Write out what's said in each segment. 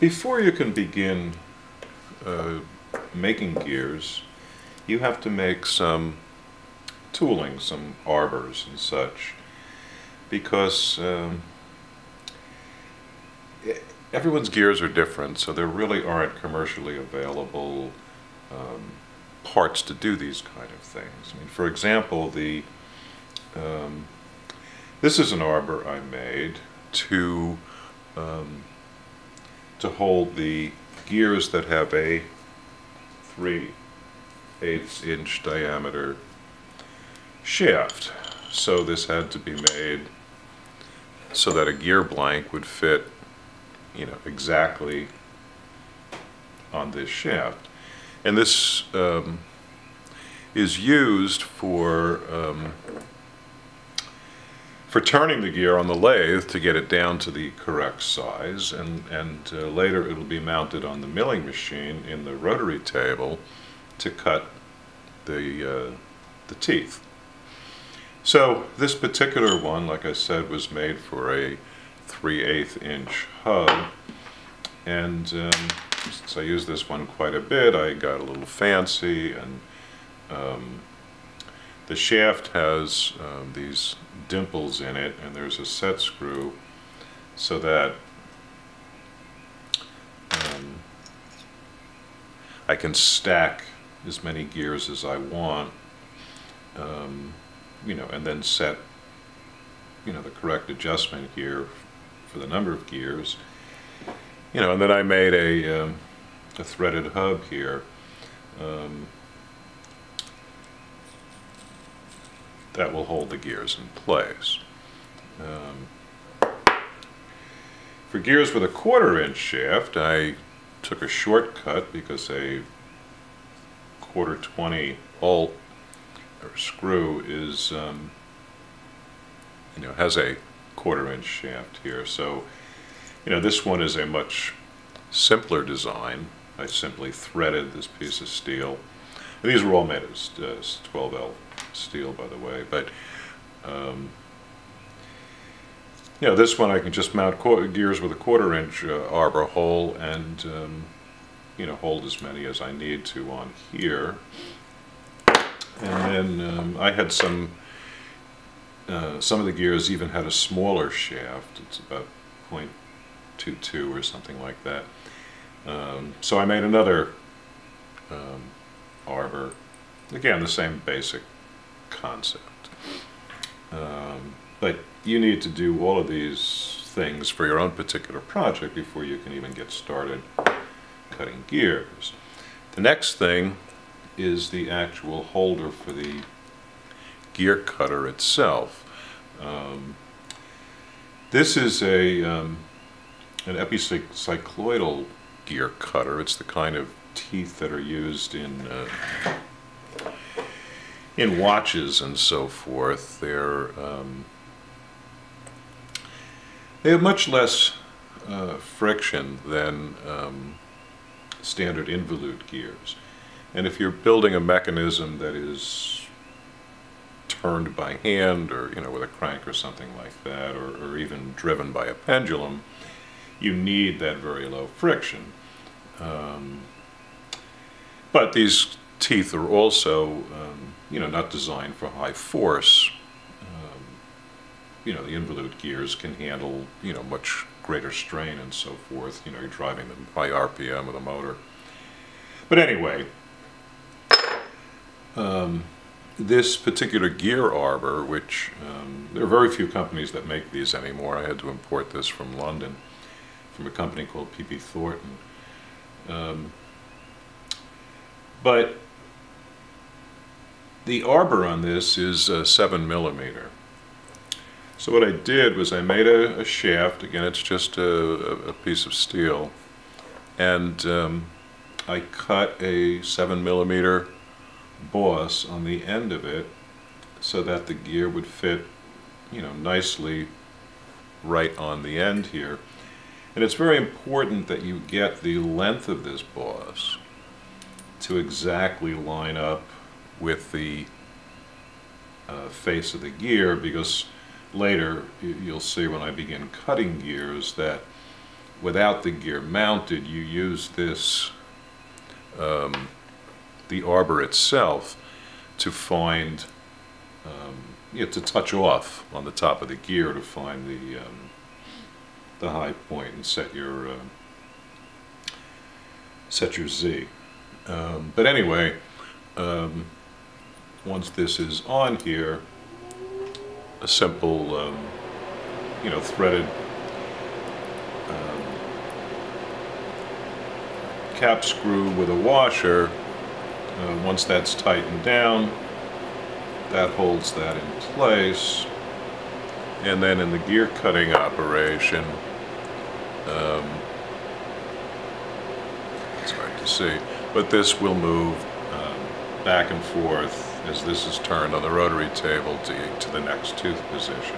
Before you can begin making gears, you have to make some tooling, some arbors and such, because everyone's gears are different, so there really aren't commercially available parts to do these kind of things. I mean, for example, the this is an arbor I made to hold the gears that have a 3/8" diameter shaft. So this had to be made so that a gear blank would fit, you know, exactly on this shaft. And this is used for turning the gear on the lathe to get it down to the correct size, and later it'll be mounted on the milling machine in the rotary table to cut the teeth. So this particular one, like I said, was made for a 3/8" hub, and since I used this one quite a bit, I got a little fancy, and the shaft has these dimples in it, and there's a set screw so that I can stack as many gears as I want, you know, and then set, you know, the correct adjustment here for the number of gears, you know. And then I made a threaded hub here. That will hold the gears in place. For gears with a 1/4" shaft, I took a shortcut because a 1/4-20 bolt or screw is, you know, has a 1/4" shaft here. So, you know, this one is a much simpler design. I simply threaded this piece of steel. And these were all made as 12L. Steel, by the way, but you know, this one I can just mount gears with a 1/4" arbor hole, and you know, hold as many as I need to on here. And then I had some of the gears even had a smaller shaft. It's about 0.22 or something like that. So I made another arbor. Again, the same basic concept, but you need to do all of these things for your own particular project before you can even get started cutting gears. The next thing is the actual holder for the gear cutter itself. This is a an epicycloidal gear cutter. It's the kind of teeth that are used in watches and so forth. They're they have much less friction than standard involute gears. And if you're building a mechanism that is turned by hand, or, you know, with a crank or something like that, or even driven by a pendulum, you need that very low friction. But these teeth are also, you know, not designed for high force. You know, the involute gears can handle, you know, much greater strain and so forth. You know, you're driving them by RPM with a motor. But anyway, this particular gear arbor, which there are very few companies that make these anymore. I had to import this from London, from a company called P.P. Thornton. But the arbor on this is 7mm. So what I did was I made a shaft. Again, it's just a piece of steel, and I cut a 7mm boss on the end of it so that the gear would fit, you know, nicely right on the end here. And it's very important that you get the length of this boss to exactly line up with the face of the gear, because later you'll see when I begin cutting gears that without the gear mounted, you use this, the arbor itself, to find, you know, to touch off on the top of the gear to find the high point and set your Z. But anyway, once this is on here, a simple, you know, threaded cap screw with a washer. Once that's tightened down, that holds that in place. And then in the gear cutting operation, it's hard to see, but this will move back and forth as this is turned on the rotary table to the next tooth position.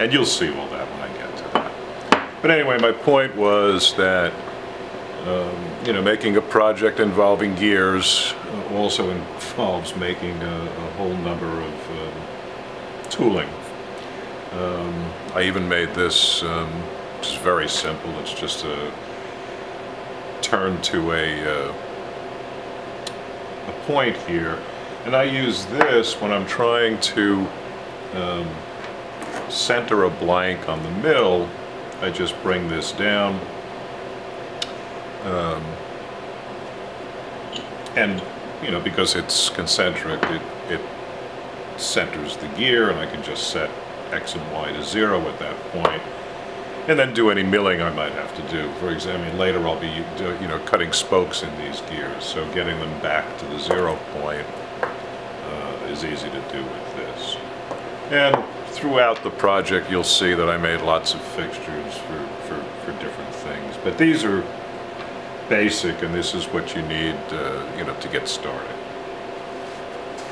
And you'll see all that when I get to that. But anyway, my point was that you know, making a project involving gears also involves making a whole number of tooling. I even made this, it's very simple, it's just a turn to a point here. And I use this when I'm trying to center a blank on the mill. I just bring this down. And, you know, because it's concentric, it centers the gear, and I can just set X and Y to 0 at that point, and then do any milling I might have to do. For example, later I'll be, you know, cutting spokes in these gears, so getting them back to the 0 point is easy to do with this. And throughout the project, you'll see that I made lots of fixtures for different things, but these are basic, and this is what you need, you know, to get started.